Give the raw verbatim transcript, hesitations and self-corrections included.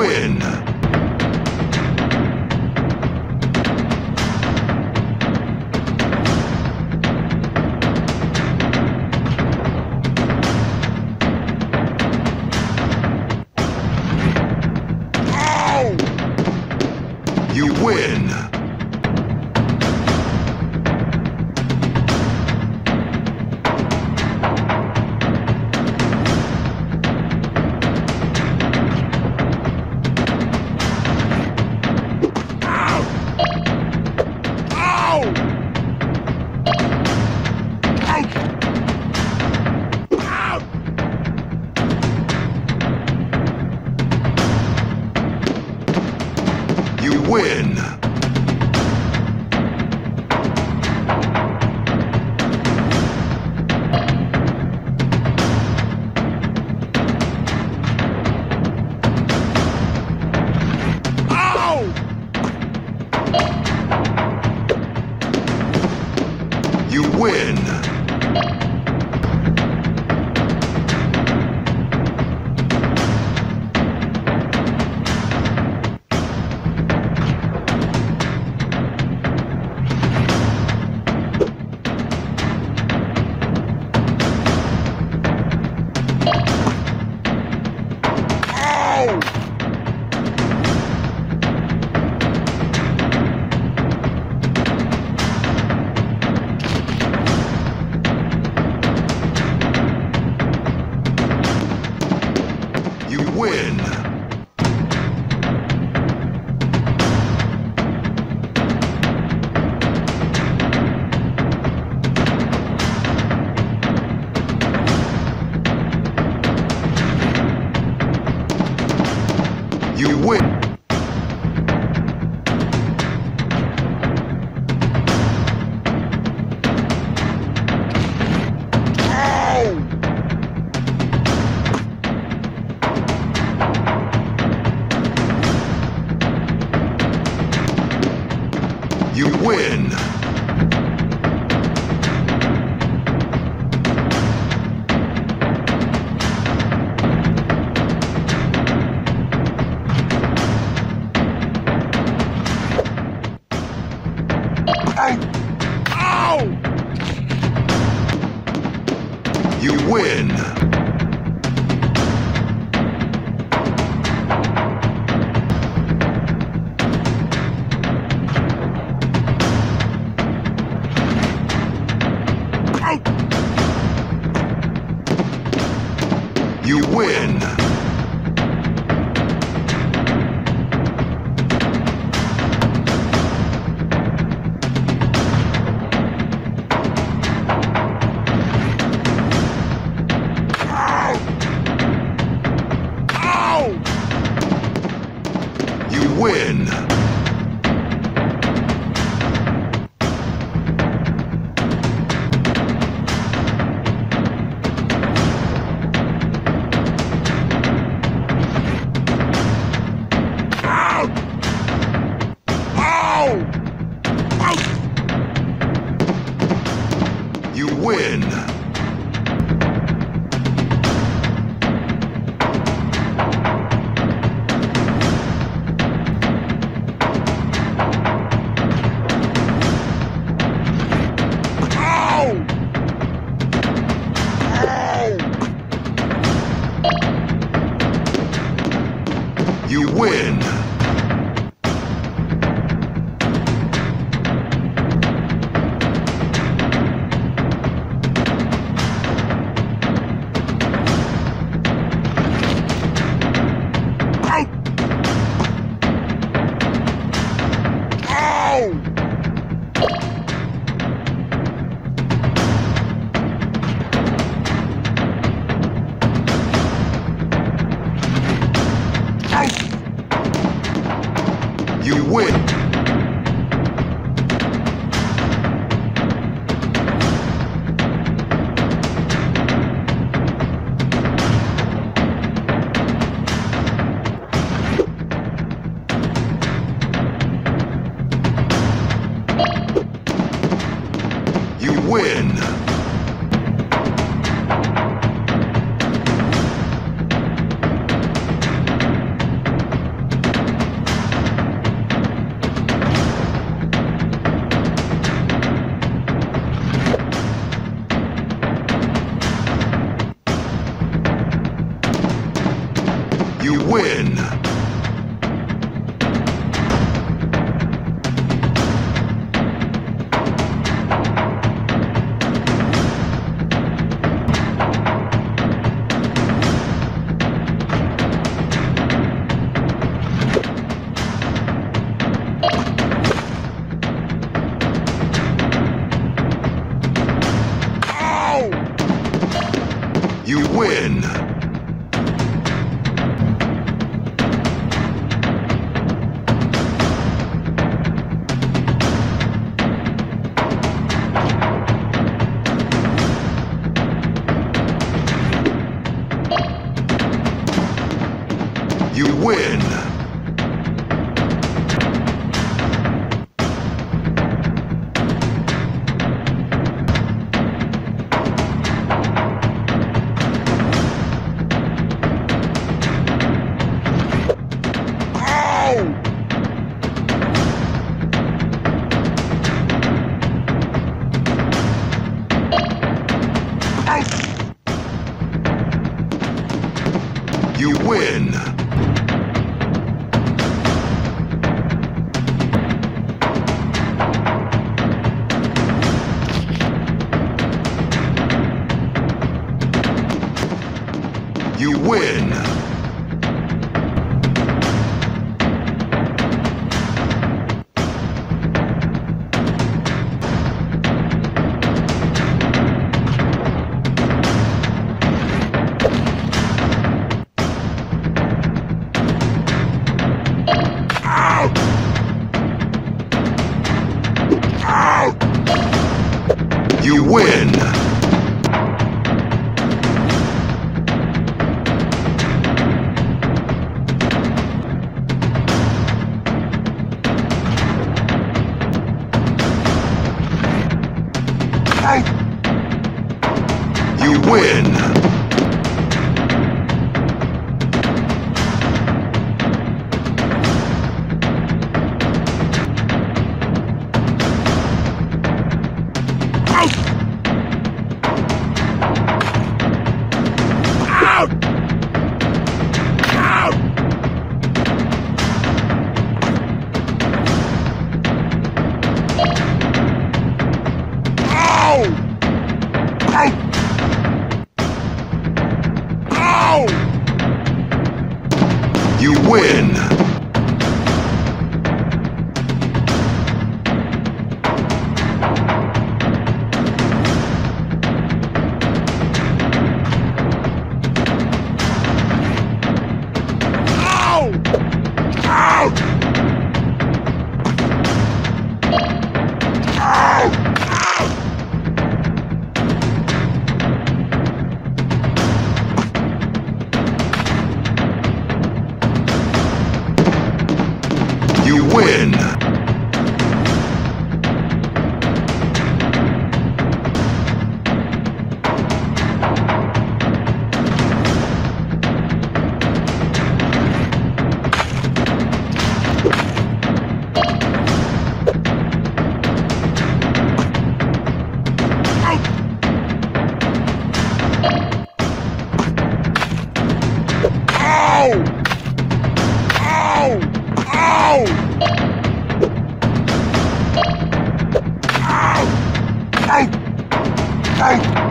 win. Oh! You win. Win. Ow! You win. Win. You win. You win. Ow! You win. You win. Ow! Ow! You win. You win. Ow! Ow! You win. You win. You win. win. You win! You win! You win! You win! You win! You win! You win! Ow! Ow! Ow! You win! Hey!